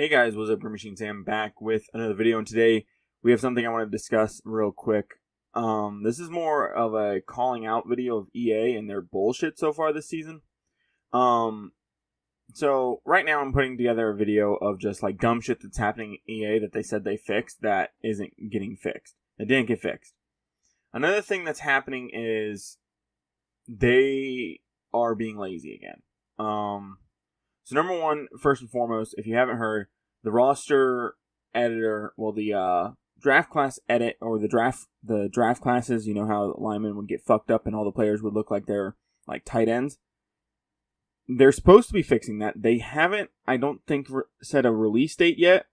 Hey guys, what's up? Green Machine Sam back with another video, and today we have something I want to discuss real quick. This is more of a calling out video of EA and their bullshit so far this season. So right now I'm putting together a video of just like dumb shit that's happening at EA that they said they fixed that isn't getting fixed. It didn't get fixed. Another thing that's happening is they are being lazy again. So number one, first and foremost, if you haven't heard, the roster editor, well, the draft class edit, or the draft classes, you know how linemen would get fucked up and all the players would look like they're like tight ends. They're supposed to be fixing that. They haven't, I don't think, set a release date yet,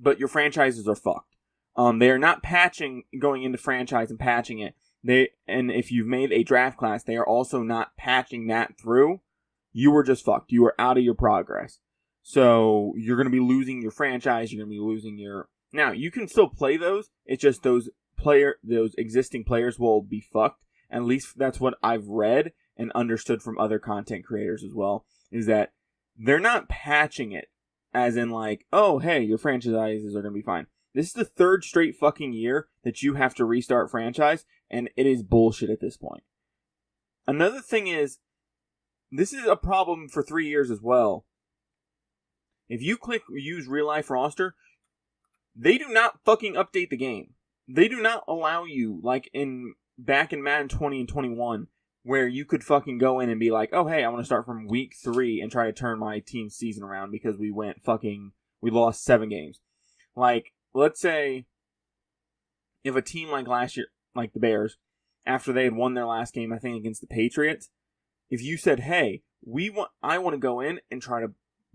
but your franchises are fucked. They are not patching, going into franchise and patching it. And if you've made a draft class, they are also not patching that through. You were just fucked. You were out of your progress. So you're going to be losing your franchise. You're going to be losing your... Now, you can still play those. It's just those existing players will be fucked. At least that's what I've read and understood from other content creators as well, is that they're not patching it as in like, oh, hey, your franchises are going to be fine. This is the third straight fucking year that you have to restart franchise, and it is bullshit at this point. Another thing is, this is a problem for 3 years as well. If you click use real life roster, they do not fucking update the game. They do not allow you, like back in Madden 20 and 21, where you could fucking go in and be like, oh hey, I want to start from week 3 and try to turn my team's season around because we lost 7 games. Like, let's say if a team like last year, like the Bears, after they had won their last game, I think against the Patriots, if you said, hey, I want to go in and try to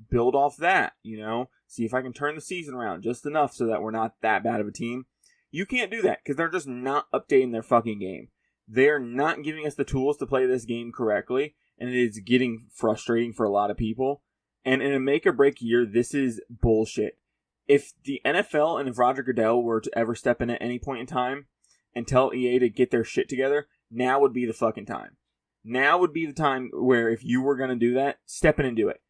build off that, you know, see if I can turn the season around just enough so that we're not that bad of a team. You can't do that because they're just not updating their fucking game. They're not giving us the tools to play this game correctly, and it is getting frustrating for a lot of people. And in a make-or-break year, this is bullshit. If the NFL and if Roger Goodell were to ever step in at any point in time and tell EA to get their shit together, now would be the fucking time. Now would be the time where if you were going to do that, step in and do it.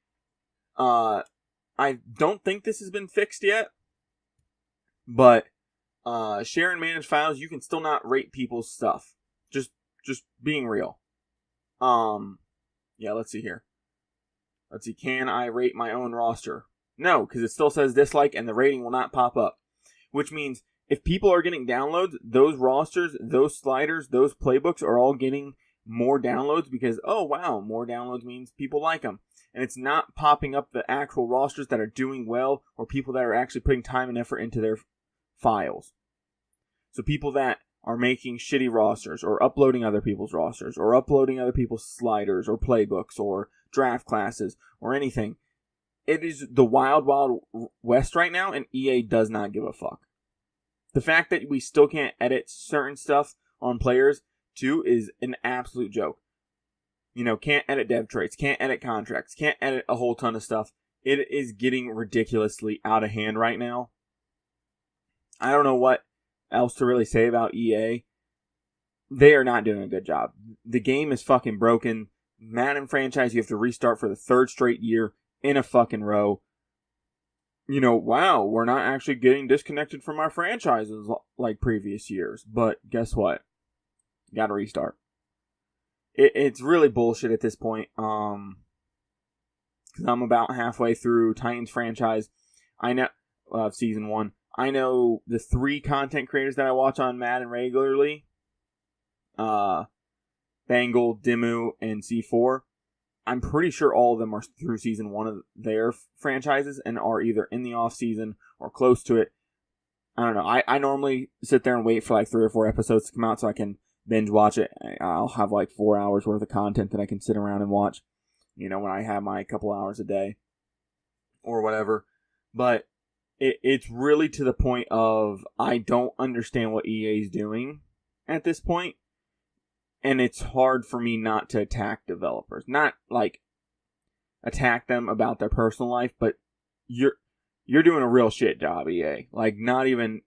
I don't think this has been fixed yet. But share and manage files, you can still not rate people's stuff. Just being real. Yeah, let's see here. Let's see, can I rate my own roster? No, because it still says dislike and the rating will not pop up. Which means if people are getting downloads, those rosters, those sliders, those playbooks are all getting more downloads because, oh wow, more downloads means people like them. And it's not popping up the actual rosters that are doing well or people that are actually putting time and effort into their files. So people that are making shitty rosters or uploading other people's rosters or uploading other people's sliders or playbooks or draft classes or anything. It is the wild, wild west right now, and EA does not give a fuck. The fact that we still can't edit certain stuff on players too is an absolute joke. You know, can't edit dev traits, can't edit contracts, can't edit a whole ton of stuff. It is getting ridiculously out of hand right now. I don't know what else to really say about EA. They are not doing a good job. The game is fucking broken. Madden franchise, you have to restart for the third straight year in a fucking row. You know, wow, we're not actually getting disconnected from our franchises like previous years. But guess what? Got to restart. It's really bullshit at this point. Because I'm about halfway through Titans franchise. I know season 1. I know the 3 content creators that I watch on Madden regularly. Bangle, Demu, and C4. I'm pretty sure all of them are through season 1 of their franchises and are either in the off season or close to it. I don't know. I normally sit there and wait for like 3 or 4 episodes to come out so I can binge watch it. I'll have like 4 hours worth of content that I can sit around and watch, you know, when I have my couple hours a day or whatever. But it's really to the point of I don't understand what EA is doing at this point, and it's hard for me not to attack developers. Not like attack them about their personal life, but you're doing a real shit job, EA. Like not even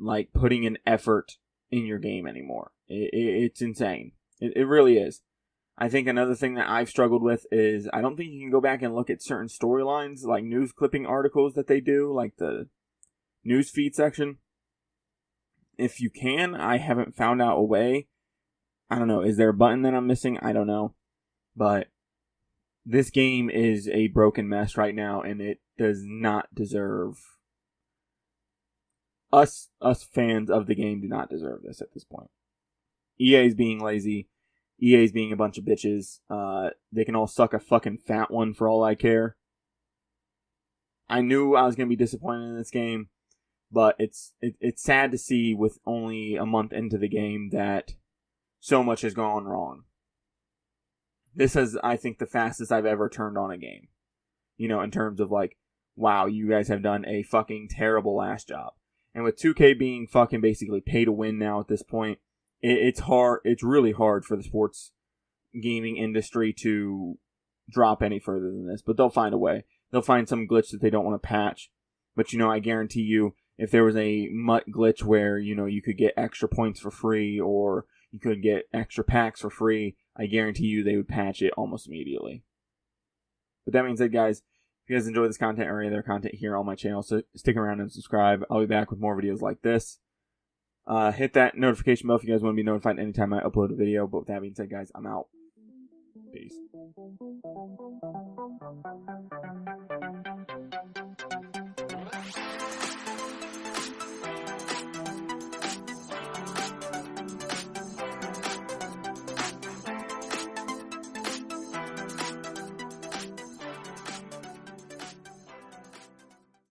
like putting an effort in your game anymore. It's insane. It really is. I think another thing that I've struggled with is I don't think you can go back and look at certain storylines, like news clipping articles that they do, like the news feed section. If you can, I haven't found out a way. I don't know. Is there a button that I'm missing? I don't know. But this game is a broken mess right now, and it does not deserve... Us fans of the game do not deserve this at this point. EA's being lazy. EA's being a bunch of bitches. They can all suck a fucking fat one for all I care. I knew I was going to be disappointed in this game, but it's sad to see with only a month into the game that so much has gone wrong. This is, I think, the fastest I've ever turned on a game. You know, in terms of like, wow, you guys have done a fucking terrible last job. And with 2K being fucking basically pay to win now at this point, it's hard. It's really hard for the sports gaming industry to drop any further than this. But they'll find a way. They'll find some glitch that they don't want to patch. But, you know, I guarantee you, if there was a mutt glitch where, you know, you could get extra points for free or you could get extra packs for free, I guarantee you they would patch it almost immediately. But that being said, guys, if you guys enjoy this content or any other content here on my channel, so stick around and subscribe. I'll be back with more videos like this. Hit that notification bell if you guys want to be notified anytime I upload a video. But with that being said, guys, I'm out. Peace.